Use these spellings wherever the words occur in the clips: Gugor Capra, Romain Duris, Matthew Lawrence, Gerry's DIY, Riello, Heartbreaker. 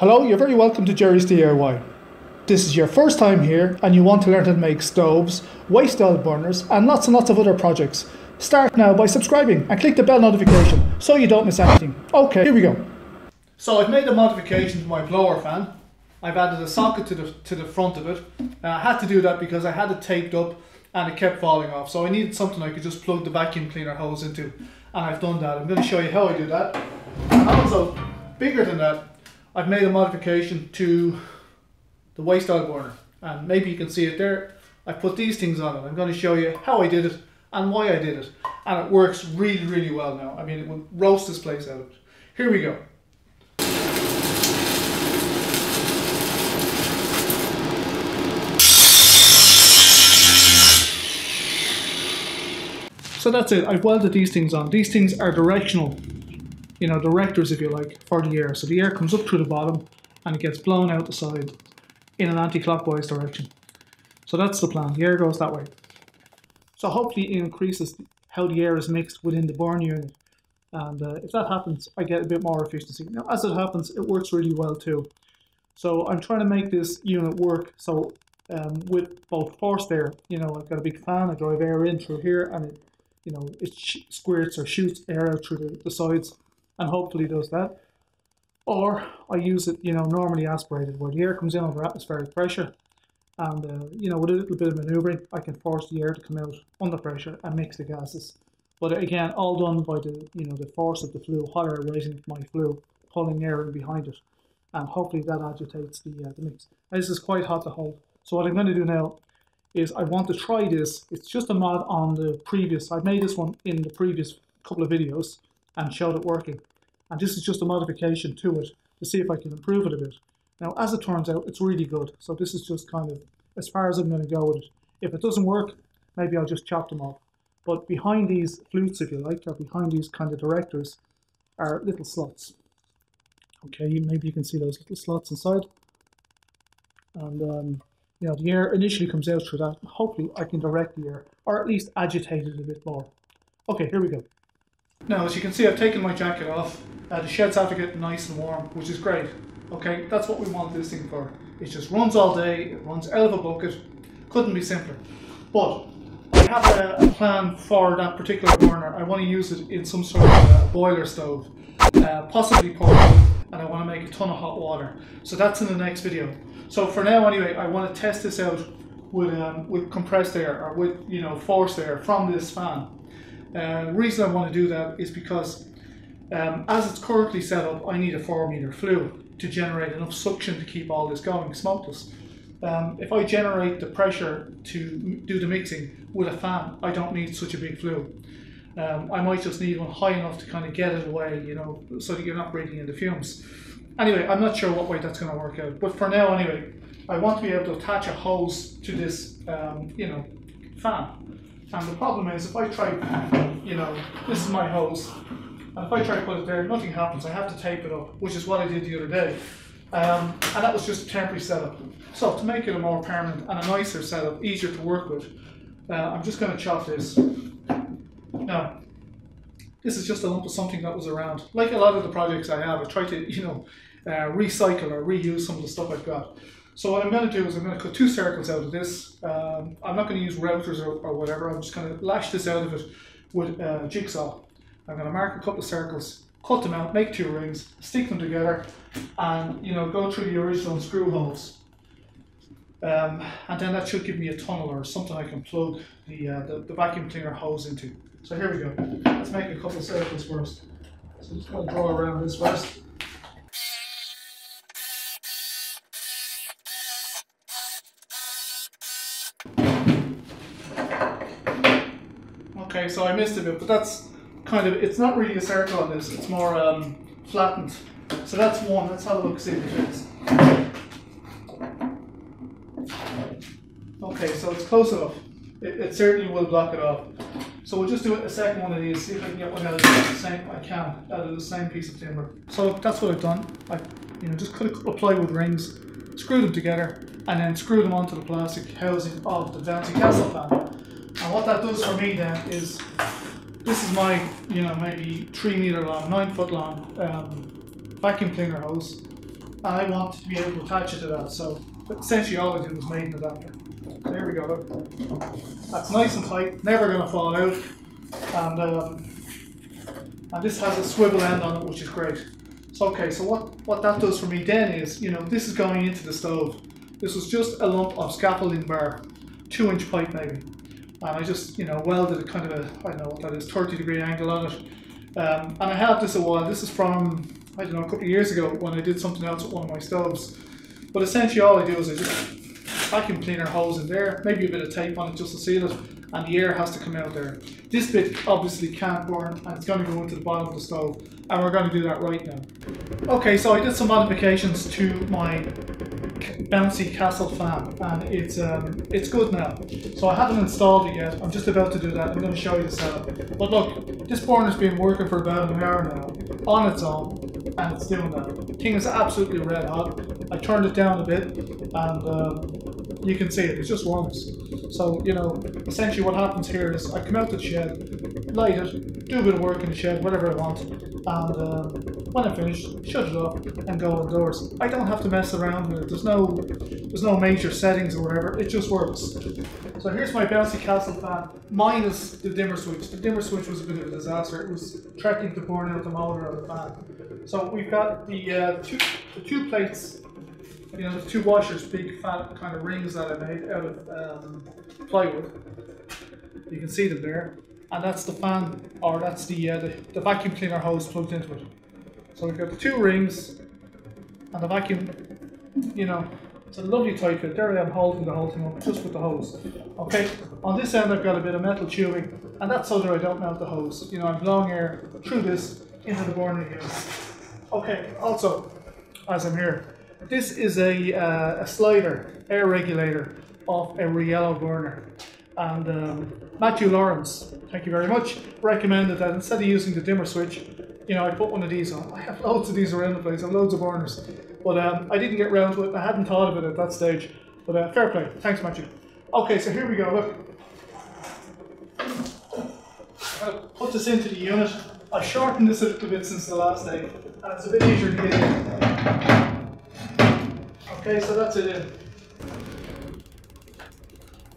Hello, you're very welcome to Gerry's DIY. This is your first time here and you want to learn how to make stoves, waste oil burners and lots of other projects. Start now by subscribing and click the bell notification so you don't miss anything. Okay, here we go. So I've made a modification to my blower fan. I've added a socket to the front of it. I had to do that because I had it taped up and it kept falling off. So I needed something I could just plug the vacuum cleaner hose into. And I've done that. I'm going to show you how I do that. And also, bigger than that, I've made a modification to the waste oil burner, and maybe you can see it there. I put these things on it. I'm going to show you how I did it and why I did it, and it works really, really well now. I mean, it will roast this place out. Here we go. So that's it. I've welded these things on. These things are directional. You know, directors, if you like, for the air. So the air comes up through the bottom and it gets blown out the side in an anti-clockwise direction. So that's the plan. The air goes that way. So hopefully it increases how the air is mixed within the burn unit. And if that happens, I get a bit more efficiency. Now, as it happens, it works really well too. So I'm trying to make this unit work. So with both forced air, you know, I've got a big fan, I drive air in through here and it, you know, it squirts or shoots air out through the sides. And hopefully does that, or I use it, you know, normally aspirated, where the air comes in under atmospheric pressure, and you know, with a little bit of manoeuvring, I can force the air to come out under pressure and mix the gases. But again, all done by the, you know, the force of the flue, hot air rising from my flue, pulling air in behind it, and hopefully that agitates the mix. And this is quite hot to hold. So what I'm going to do now is I want to try this. It's just a mod on the previous. I made this one in the previous couple of videos and showed it working. And this is just a modification to it to see if I can improve it a bit. Now, as it turns out, it's really good. So this is just kind of as far as I'm going to go with it. If it doesn't work, maybe I'll just chop them off. But behind these flutes, if you like, or behind these kind of directors, are little slots. Okay, maybe you can see those little slots inside. And you know, the air initially comes out through that. Hopefully I can direct the air, or at least agitate it a bit more. Okay, here we go. Now, as you can see, I've taken my jacket off. The sheds have to get nice and warm, which is great. Okay, that's what we want this thing for. It just runs all day, it runs out of a bucket. Couldn't be simpler. But I have a plan for that particular burner. I want to use it in some sort of boiler stove, possibly portable, and I want to make a ton of hot water. So that's in the next video. So for now, anyway, I want to test this out with compressed air, or with, you know, forced air from this fan. The reason I want to do that is because as it's currently set up, I need a 4 meter flue to generate enough suction to keep all this going smokeless. If I generate the pressure to do the mixing with a fan, I don't need such a big flue. I might just need one high enough to kind of get it away, you know, so that you're not breathing in the fumes. Anyway, I'm not sure what way that's going to work out, but for now anyway, I want to be able to attach a hose to this, you know, fan. And the problem is, if I try, you know, this is my hose, and if I try to put it there, nothing happens. I have to tape it up, which is what I did the other day. And that was just a temporary setup. So to make it a more permanent and a nicer setup, easier to work with, I'm just going to chop this. Now, this is just a lump of something that was around. Like a lot of the projects I have, I try to, you know, recycle or reuse some of the stuff I've got. So what I'm going to do is I'm going to cut two circles out of this. I'm not going to use routers or whatever. I'm just going to lash this out of it with a jigsaw. I'm going to mark a couple of circles, cut them out, make two rings, stick them together, and, you know, go through the original screw holes. And then that should give me a tunnel or something I can plug the vacuum cleaner hose into. So here we go. Let's make a couple of circles first. So I'm just going to draw around this first. So I missed a bit, but that's kind of, it's not really a circle on this, it's more flattened. So that's one, let's have a look, see if it fits. Okay, so it's close enough. It certainly will block it off. So we'll just do a second one of these, see if I can get one out of the same, I can, out of the same piece of timber. So that's what I've done. I, you know, just cut a couple of plywood rings, screwed them together, and then screwed them onto the plastic housing of the Vanty Castle fan. And what that does for me then is This is my, you know, maybe 3 meter long, 9 foot long vacuum cleaner hose. I want to be able to attach it to that, so essentially all I did was made an adapter. There we go. That's nice and tight, never going to fall out, and this has a swivel end on it, which is great. So okay, so what that does for me then is, you know, this is going into the stove. This was just a lump of scaffolding bar, 2-inch pipe maybe, and I just, you know, welded a kind of a, I don't know what that is, 30-degree angle on it, and I had this a while. This is from, I don't know, a couple of years ago when I did something else with one of my stoves. But essentially all I do is I just vacuum cleaner hose in there, maybe a bit of tape on it just to seal it, and the air has to come out there. This bit obviously can't burn, and it's going to go into the bottom of the stove, and we're going to do that right now. Okay, so I did some modifications to my bouncy castle fan, and it's good now. So I haven't installed it yet, I'm just about to do that. I'm going to show you the setup. But look, this burner's been working for about an hour now on its own, and it's doing that. The thing is absolutely red hot. I turned it down a bit, and you can see it just warms. So, you know, essentially what happens here is I come out to the shed, light it, do a bit of work in the shed, whatever I want, and when I finish, shut it up and go indoors. I don't have to mess around with it. There's no major settings or whatever, it just works. So here's my bouncy castle fan, minus the dimmer switch. The dimmer switch was a bit of a disaster. It was threatening to burn out the motor of the fan. So we've got the two plates, you know, the two washers, big fat kind of rings that I made out of plywood. You can see them there. And that's the fan, or that's the vacuum cleaner hose plugged into it. So we've got the two rings and the vacuum, you know, it's a lovely tight fit. There I am holding the whole thing up just with the hose. Okay, on this end I've got a bit of metal tubing, and that's so that I don't melt the hose. You know, I'm blowing air through this into the burning unit. Okay, also, as I'm here, this is a slider, air regulator of a Riello burner, and Matthew Lawrence, thank you very much, recommended that instead of using the dimmer switch, you know, I put one of these on. I have loads of these around the place, I have loads of burners, but I didn't get round to it, I hadn't thought of it at that stage, but fair play, thanks Matthew. Okay, so here we go, look. I'm going to put this into the unit. I've shortened this a little bit since the last day, and it's a bit easier to get in. Okay, so that's it in.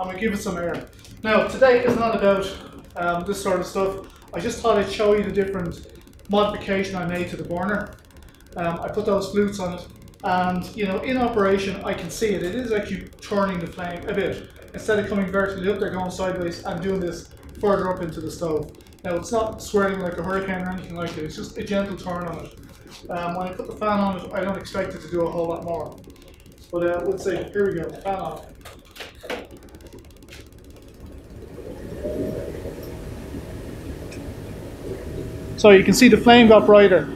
I'm gonna give it some air. Now, today is not about this sort of stuff. I just thought I'd show you the different modification I made to the burner. I put those flutes on it, and you know, in operation, I can see it. It is actually turning the flame a bit. Instead of coming vertically up, they're going sideways and doing this further up into the stove. Now, it's not swirling like a hurricane or anything like that. It's just a gentle turn on it. When I put the fan on it, I don't expect it to do a whole lot more. But let's see, here we go, fan off. So you can see the flame got brighter.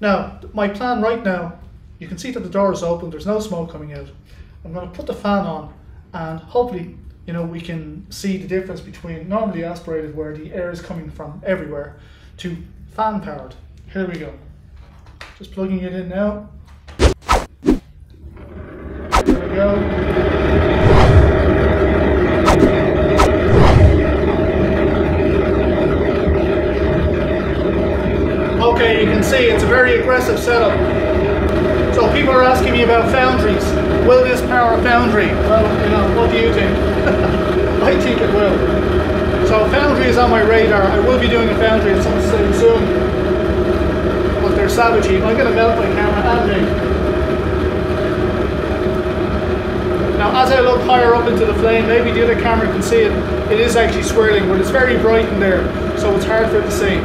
Now, my plan right now, you can see that the door is open, there's no smoke coming out. I'm going to put the fan on, and hopefully, you know, we can see the difference between normally aspirated, where the air is coming from everywhere, to fan powered. Here we go. Just plugging it in now. Okay, you can see it's a very aggressive setup. So people are asking me about foundries. Will this power a foundry? Well, you know, what do you think? I think it will. So foundry is on my radar. I will be doing a foundry at some stage soon. But they're savagey. I'm going to melt my camera and me. Now, as I look higher up into the flame, maybe the other camera can see it, it is actually swirling, but it's very bright in there, so it's hard for it to see.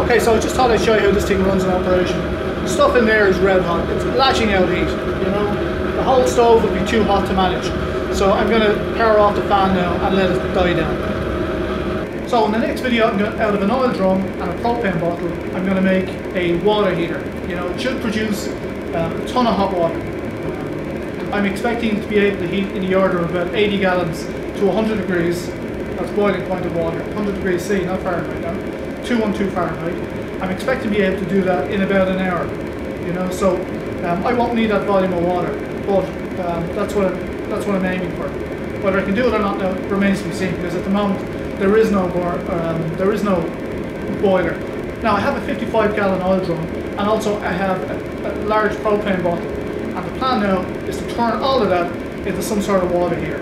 Okay, so I just thought I'd show you how this thing runs in operation. The stuff in there is red hot, it's lashing out heat, you know. The whole stove would be too hot to manage, so I'm going to power off the fan now and let it die down. So in the next video, I'm going to, out of an oil drum and a propane bottle, I'm going to make a water heater. You know, it should produce a ton of hot water. I'm expecting to be able to heat in the order of about 80 gallons to 100 degrees. That's boiling point of water. 100 degrees C, not Fahrenheit. No, 212 Fahrenheit. I'm expecting to be able to do that in about an hour, you know, so I won't need that volume of water, but that's what I'm aiming for. Whether I can do it or not now remains to be seen, because at the moment there is no boiler. Now I have a 55-gallon oil drum, and also I have a large propane bottle, and the plan now is to turn all of that into some sort of water here.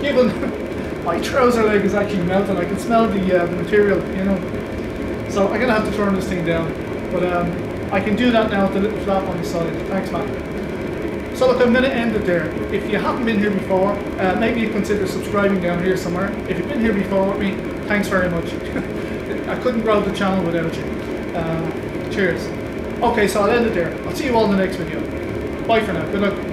Given my trouser leg is actually melting, I can smell the material, you know. So I'm gonna have to turn this thing down, but I can do that now with the little flap on the side. Thanks, man. So look, I'm going to end it there. If you haven't been here before, maybe you consider subscribing down here somewhere. If you've been here before with me, thanks very much. I couldn't grow the channel without you. Cheers. Okay, so I'll end it there. I'll see you all in the next video. Bye for now. Good luck.